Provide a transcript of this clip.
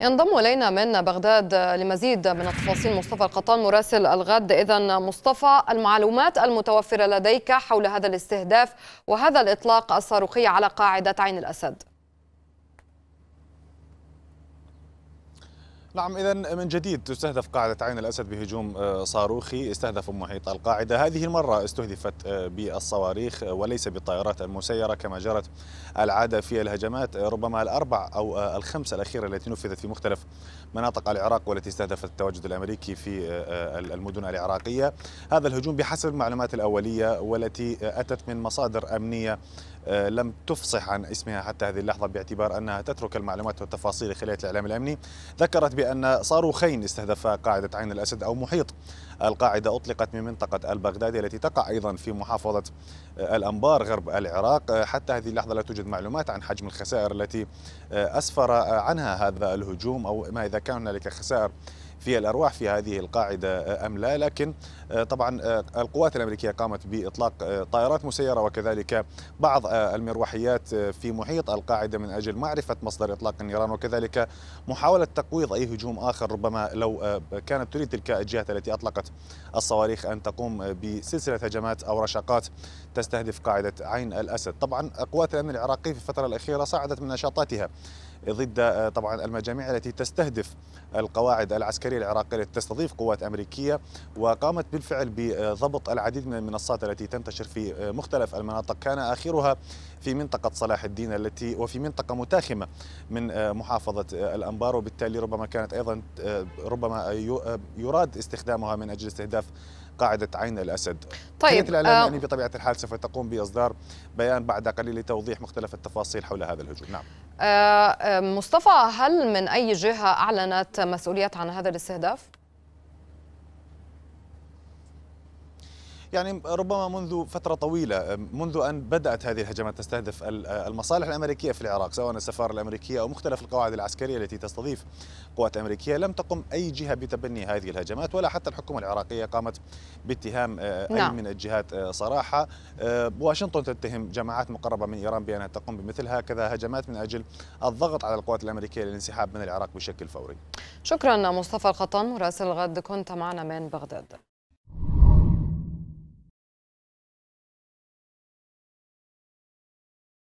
ينضم إلينا من بغداد لمزيد من التفاصيل مصطفى القطان مراسل الغد. إذن مصطفى، المعلومات المتوفرة لديك حول هذا الاستهداف وهذا الإطلاق الصاروخي على قاعدة عين الأسد؟ نعم، إذن من جديد تستهدف قاعدة عين الأسد بهجوم صاروخي استهدف محيط القاعدة. هذه المرة استهدفت بالصواريخ وليس بالطائرات المسيرة كما جرت العادة في الهجمات ربما الأربع أو الخمسة الأخيرة التي نفذت في مختلف مناطق العراق والتي استهدفت التواجد الأمريكي في المدن العراقية. هذا الهجوم بحسب المعلومات الأولية والتي أتت من مصادر أمنية لم تفصح عن اسمها حتى هذه اللحظة باعتبار أنها تترك المعلومات والتفاصيل لخلية الإعلام الأمني، ذكرت بأن صاروخين استهدفا قاعدة عين الأسد أو محيط القاعدة أطلقت من منطقة البغدادية التي تقع أيضا في محافظة الأنبار غرب العراق. حتى هذه اللحظة لا توجد معلومات عن حجم الخسائر التي أسفر عنها هذا الهجوم أو ما إذا كان هنالك خسائر في الأرواح في هذه القاعدة أم لا، لكن طبعا القوات الأمريكية قامت بإطلاق طائرات مسيرة وكذلك بعض المروحيات في محيط القاعدة من أجل معرفة مصدر إطلاق النيران وكذلك محاولة تقويض أي هجوم آخر ربما لو كانت تريد تلك الجهات التي أطلقت الصواريخ أن تقوم بسلسلة هجمات أو رشقات تستهدف قاعدة عين الأسد. طبعا قوات الأمن العراقي في الفترة الأخيرة صعدت من نشاطاتها ضد طبعا المجاميع التي تستهدف القواعد العسكرية العراقية التي تستضيف قوات أمريكية، وقامت بالفعل بضبط العديد من المنصات التي تنتشر في مختلف المناطق، كان آخرها في منطقة صلاح الدين التي وفي منطقة متاخمة من محافظة الأنبار، وبالتالي ربما كانت أيضا ربما يراد استخدامها من أجل استهداف قاعدة عين الأسد. طيب، الإعلام الأمني بطبيعة الحال سوف تقوم بإصدار بيان بعد قليل لتوضيح مختلف التفاصيل حول هذا الهجوم. نعم مصطفى، هل من أي جهة أعلنت مسؤولية عن هذا الاستهداف؟ يعني ربما منذ فترة طويلة منذ أن بدأت هذه الهجمات تستهدف المصالح الأمريكية في العراق سواء السفارة الأمريكية أو مختلف القواعد العسكرية التي تستضيف قوات أمريكية، لم تقم أي جهة بتبني هذه الهجمات ولا حتى الحكومة العراقية قامت باتهام أي من الجهات صراحة. واشنطن تتهم جماعات مقربة من إيران بأنها تقوم بمثل هكذا هجمات من أجل الضغط على القوات الأمريكية للانسحاب من العراق بشكل فوري. شكرا مصطفى القطان مراسل الغد، كنت معنا من بغداد.